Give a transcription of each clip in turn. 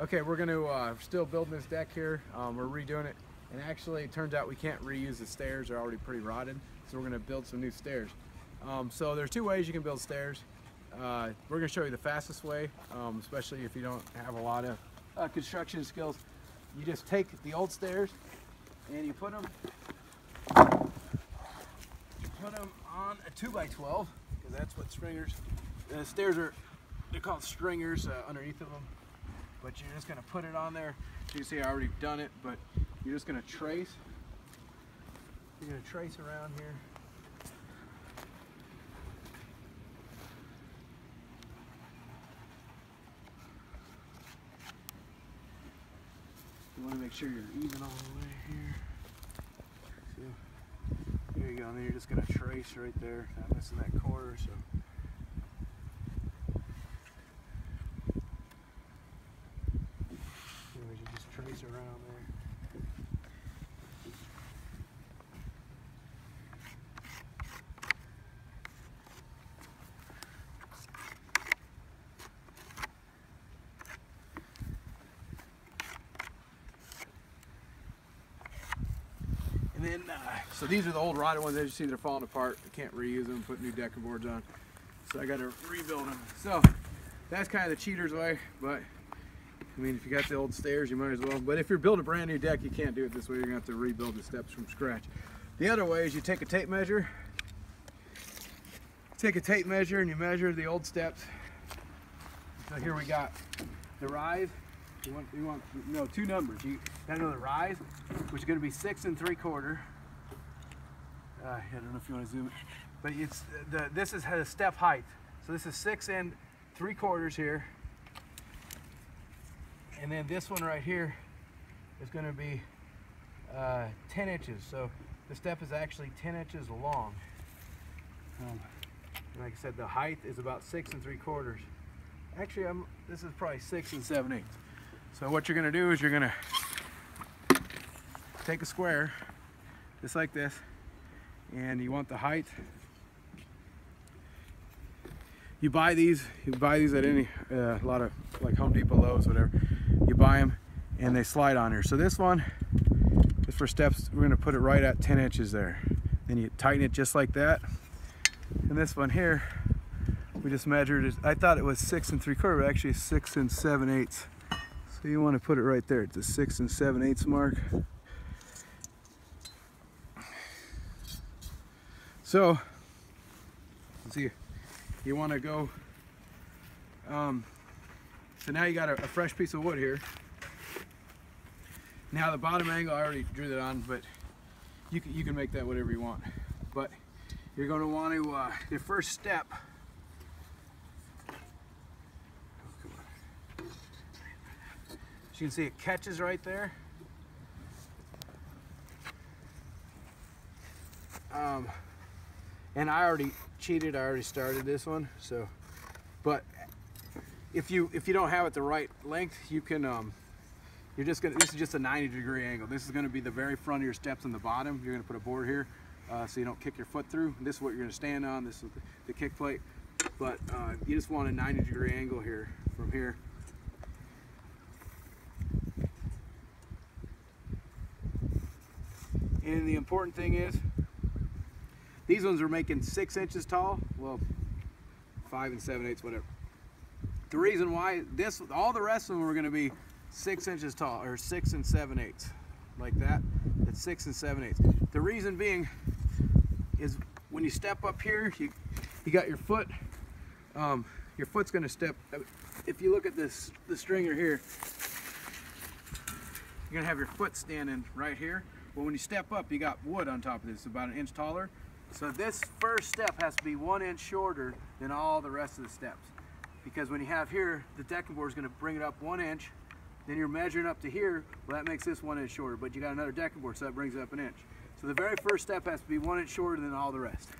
Okay, we're going to still building this deck here. We're redoing it, and actually it turns out we can't reuse the stairs. They're already pretty rotted, so we're going to build some new stairs. So there's two ways you can build stairs. We're going to show you the fastest way, especially if you don't have a lot of construction skills. You just take the old stairs and you put them on a 2x12, because that's what stringers, the stairs are, they're called stringers underneath of them. But you're just going to put it on there. So you can see I already done it, but you're just going to trace. You're going to trace around here. You want to make sure you're even all the way here. See? There you go. And then you're just going to trace right there, not missing that corner. So. Trace around there. And then, so these are the old rotted ones. As you see, they're falling apart. I can't reuse them, put new decking boards on. So I got to rebuild them. So that's kind of the cheater's way, but I mean, if you got the old stairs, you might as well. But if you're building a brand new deck, you can't do it this way. You're gonna have to rebuild the steps from scratch. The other way is you take a tape measure. Take a tape measure and you measure the old steps. So here we got the rise. You want two numbers. You gotta know the rise, which is gonna be 6 3/4. I don't know if you want to zoom it, but it's this is a step height. So this is 6 3/4 here. And then this one right here is going to be 10 inches. So the step is actually 10 inches long. And like I said, the height is about 6 3/4. Actually, this is probably 6 7/8. So what you're going to do is you're going to take a square, just like this, and you want the height. You buy these at any a lot of like Home Depot, Lowe's, whatever. You buy them and they slide on here. So this one is for steps. We're going to put it right at 10 inches there. Then you tighten it just like that. And this one here, we just measured it. I thought it was 6 3/4, but actually 6 7/8. So you want to put it right there. It's the 6 7/8 mark. So let's see, you want to go. So now you got a fresh piece of wood here. Now the bottom angle, I already drew that on, but you can make that whatever you want. But you're going to want to, your first step, as you can see, it catches right there. And I already cheated, I already started this one, so, but if you don't have it the right length, you can, you're just gonna, this is just a 90-degree angle. This is gonna be the very front of your steps on the bottom. You're gonna put a board here so you don't kick your foot through. This is what you're gonna stand on, this is the kick plate. But you just want a 90-degree angle here, from here. And the important thing is, these ones are making 6 inches tall, well, 5 7/8, whatever. The reason why this, all the rest of them are going to be 6 inches tall, or 6 7/8, like that. That's 6 7/8. The reason being is when you step up here, you got your foot. Your foot's going to step. If you look at this, the stringer here, you're going to have your foot standing right here. Well, when you step up, you got wood on top of this, about 1 inch taller. So this first step has to be 1 inch shorter than all the rest of the steps, because when you have here, the decking board is going to bring it up 1 inch, then you're measuring up to here, well, that makes this 1 inch shorter, but you got another decking board, so that brings it up 1 inch. So the very first step has to be 1 inch shorter than all the rest.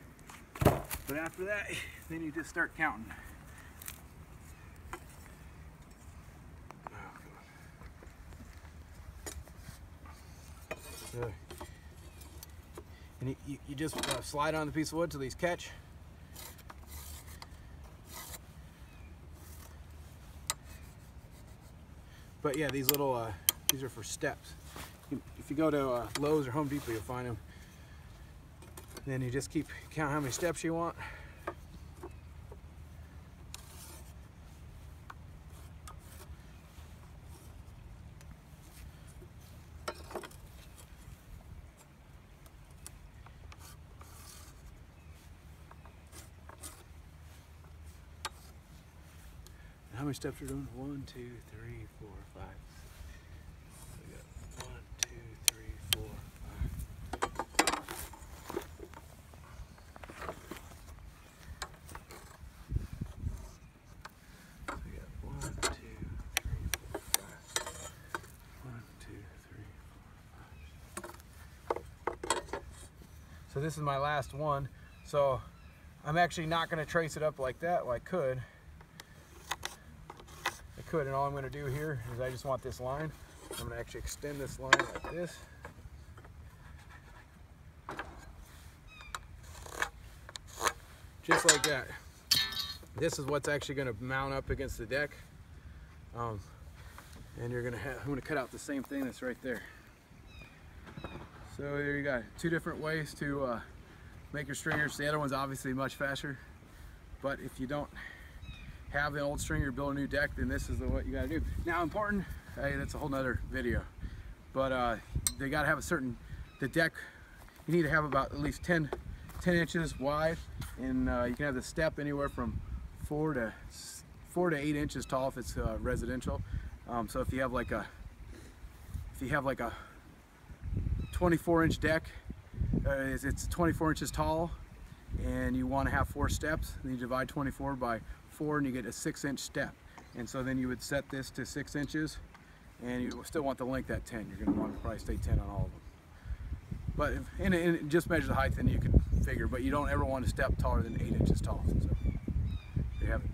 But after that, then you just start counting. Good. And you just slide on the piece of wood till these catch. But yeah, these little, these are for steps. If you go to Lowe's or Home Depot, you'll find them. And then you just keep count how many steps you want. How many steps are you doing? 1, 2, 3, 4, 5. We got 1, 2, 3, 4, 5. We got 1, 2, 3, 4, 5. 1, 2, 3, 4, 5. So this is my last one. So I'm actually not going to trace it up like that. Well, I could. And all I'm going to do here is I just want this line. I'm going to actually extend this line like this. Just like that. This is what's actually going to mount up against the deck. And you're going to have, I'm going to cut out the same thing that's right there. So there you go. Two different ways to make your stringers. The other one's obviously much faster, but if you don't have an old stringer, build a new deck, then this is what you gotta do. Now important, hey, that's a whole nother video, but they gotta have a certain, the deck, you need to have about at least 10 inches wide, and you can have the step anywhere from 4 to 8 inches tall if it's residential. So if you have like a, 24 inch deck, it's 24 inches tall, and you wanna have 4 steps, and you divide 24 by 4 and you get a 6-inch step, and so then you would set this to 6 inches, and you still want the length at 10. You're going to want to probably stay 10 on all of them, but if, and just measure the height, then you can figure. But you don't ever want to step taller than 8 inches tall. So there you have it.